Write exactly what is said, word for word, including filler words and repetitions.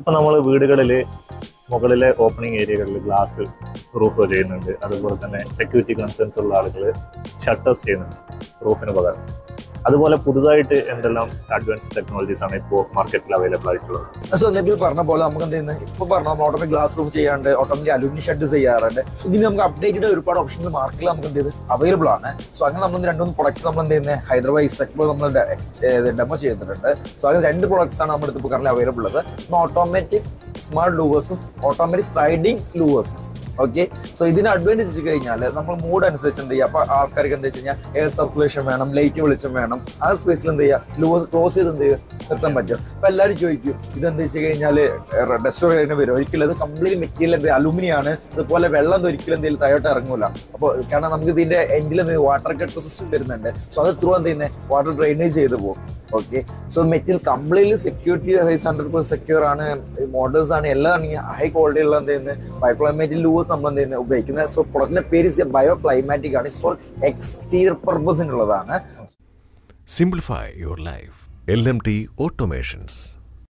ഇപ്പോൾ നമ്മൾ വീടുകളിൽ മുകളിലെ ഓപ്പണിംഗ് ഏരിയകളിൽ ഗ്ലാസ് റൂഫ് ചെയ്യുന്നുണ്ട്. അതുപോലെ തന്നെ സെക്യൂരിറ്റി കൺസേൺസ് ഉള്ള ആളുകൾ ഷട്ടേഴ്സ് ചെയ്യുന്നുണ്ട് റൂഫിന് പകരം. അതുപോലെ പുതുതായിട്ട് എന്തെല്ലാം അഡ്വാൻസ് ടെക്നോളജീസ് ആണ് ഇപ്പോൾ മാർക്കറ്റിൽ അവൈലബിൾ ആയിട്ടുള്ളത്? സോ നബിൽ പറഞ്ഞ പോലെ നമുക്ക് എന്തെന്ന് ഇപ്പോൾ പറഞ്ഞാൽ നമ്മൾ ഓട്ടോമാറ്റിക് ഗ്ലാസ് റൂഫ് ചെയ്യാറുണ്ട്, ഓട്ടോമാറ്റിക് അലൂമിനിയം ഷെഡ് ചെയ്യാറുണ്ട്. സോ ഇതിന് നമുക്ക് അപ്ഡേറ്റഡ് ഒരുപാട് ഓപ്ഷൻസ് മാർക്കറ്റിൽ നമുക്ക് എന്ത് ചെയ്ത് അവൈലബിൾ ആണ്. സോ അങ്ങനെ നമ്മൾ രണ്ട് മൂന്ന് പ്രൊഡക്ട്സ് നമ്മൾ എന്ത് ചെയ്യുന്നത് ഹൈദരാബാദ് ടെക്നോ നമ്മൾ ഡെമോ ചെയ്തിട്ടുണ്ട്. സോ അങ്ങനെ രണ്ട് പ്രൊഡക്ട്സ് ആണ് നമ്മുടെ ഇപ്പോൾ കറന്റ് അവൈലബിൾ ഉള്ളത്. ഓട്ടോമാറ്റിക് സ്മാർട്ട് ലൂവേഴ്സും ഓട്ടോമാറ്റിക് സ്ലൈഡിംഗ് ലൂവേഴ്സും. ഓക്കെ, സോ ഇതിന് അഡ്വാൻറ്റേജ് വെച്ച് കഴിഞ്ഞാൽ നമ്മൾ മൂഡ് അനുസരിച്ച് എന്ത് ചെയ്യുക. അപ്പോൾ ആൾക്കാർക്ക് എന്താ വെച്ച് കഴിഞ്ഞാൽ എയർ സർക്കുലേഷൻ വേണം, ലൈറ്റ് വെളിച്ചം വേണം, ആ സ്പേസിൽ എന്ത് ചെയ്യുക ലൂസ് ക്ലോസ് ചെയ്ത് എന്ത് ചെയ്യുക നിർത്താൻ പറ്റും. അപ്പം എല്ലാവരും ചോദിക്കും ഇതെന്താ വെച്ച് കഴിഞ്ഞാൽ ഡെസ്റ്റോർ കഴിഞ്ഞ് വരും. ഒരിക്കലും ഇത് കംപ്ലീറ്റ് മെറ്റീരിയൽ എന്ത് അലുമിനിയാണ്, അതുപോലെ വെള്ളം ഒരിക്കലും എന്തെങ്കിലും താഴോട്ട് ഇറങ്ങൂല. അപ്പോൾ കാരണം നമുക്ക് ഇതിൻ്റെ എൻഡിൽ എന്ത് വാട്ടർ കട്ട് സിസ്റ്റം വരുന്നുണ്ട്. സോ അത് ത്രൂ എന്ത് ചെയ്യുന്നത് വാട്ടർ ഡ്രെയിനേജ് ചെയ്ത് പോകും. Okay, so material completely security size hundred percent secure ആണ്. മോഡേഴ്സ് ആണ്, എല്ലാം ആണെങ്കിൽ ഹൈ ക്വാളിറ്റി ഉള്ള എന്ത് ചെയ്യുന്നത് ബയോക്ലൈമാറ്റിക് ലൂവേഴ്സ് നമ്മൾ എന്ത് ചെയ്യുന്നത് ഉപയോഗിക്കുന്നത്. സോ പ്രൊഡക്റ്റിന്റെ പേര് ബയോക്ലൈമാറ്റിക് ആണ്. ഇറ്റ്സ് ഫോർ എക്സ്റ്റീരിയർ പർപ്പസിനുള്ളതാണ്. Simplify your life L M T automations.